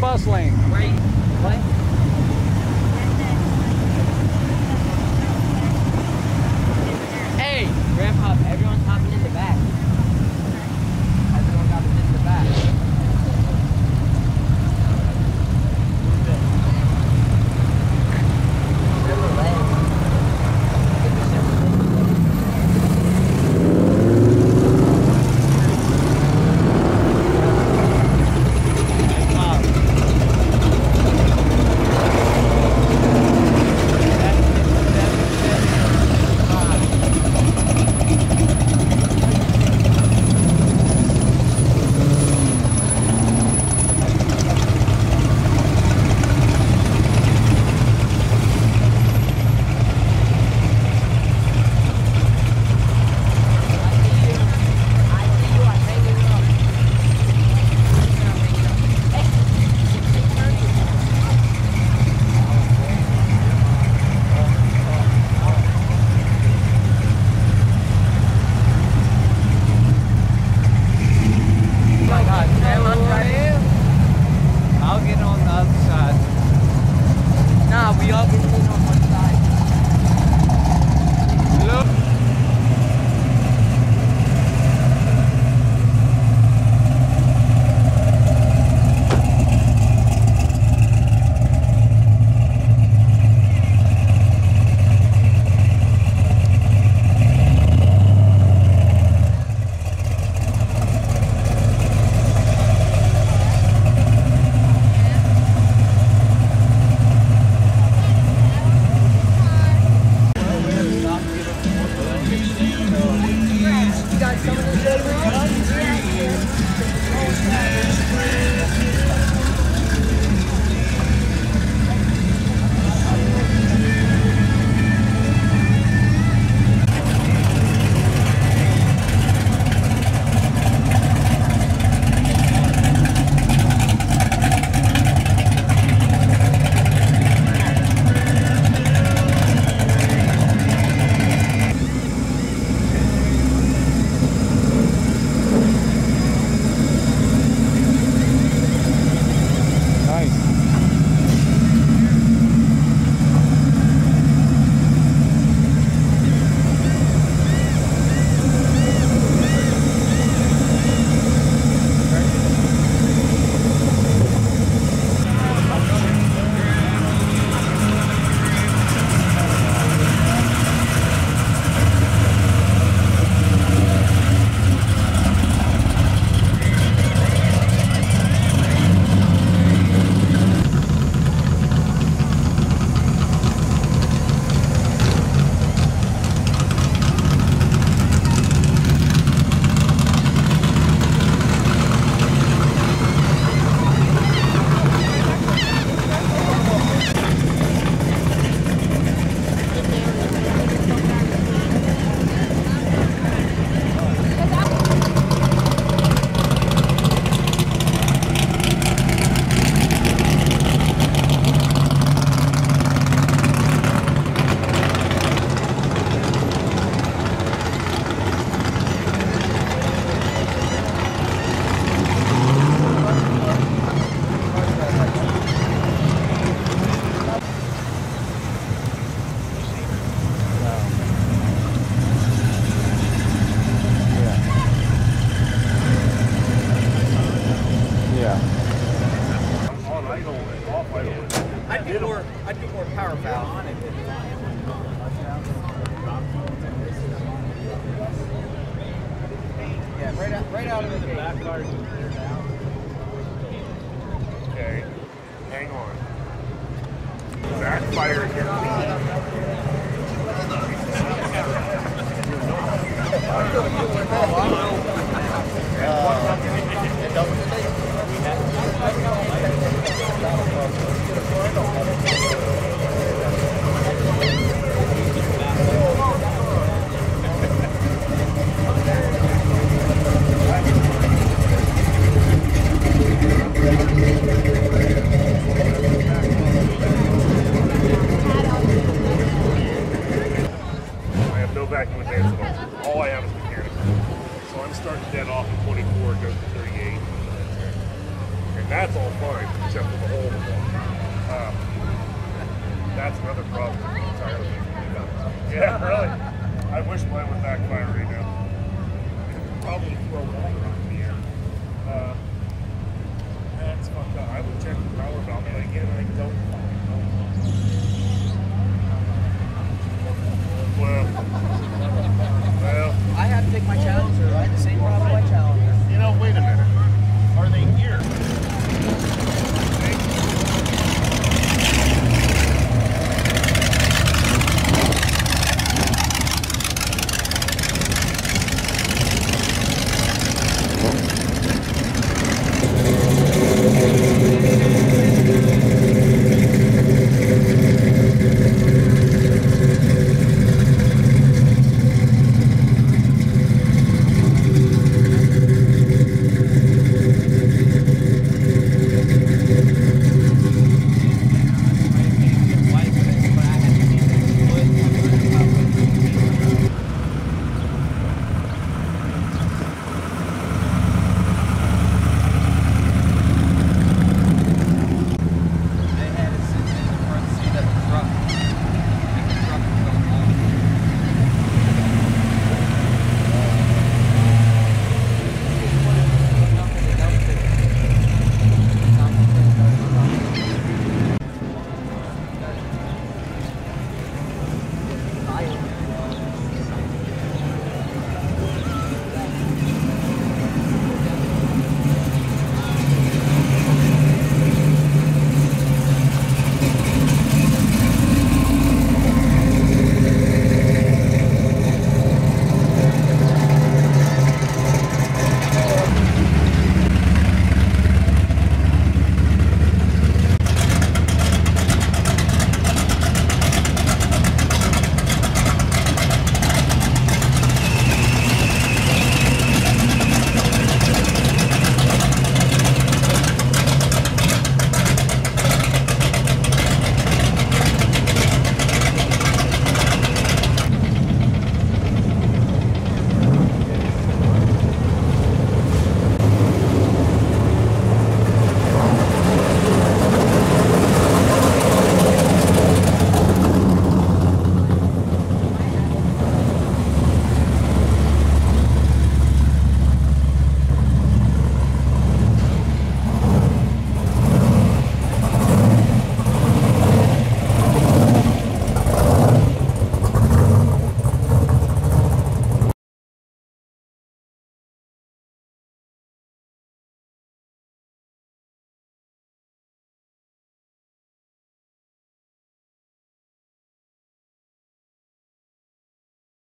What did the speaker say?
Bus lane. Right. What? Hey! Grandpa, everyone's hopping in the back. Everyone's hopping in the out of the backyard. Okay, hang on. Backfire again. All I have is mechanical. So I'm starting dead off at 24, goes to 38. And that's all fine, except for the hole in the wall. That's another problem entirely. Yeah, really. I wish mine would backfire right now. Probably throw water.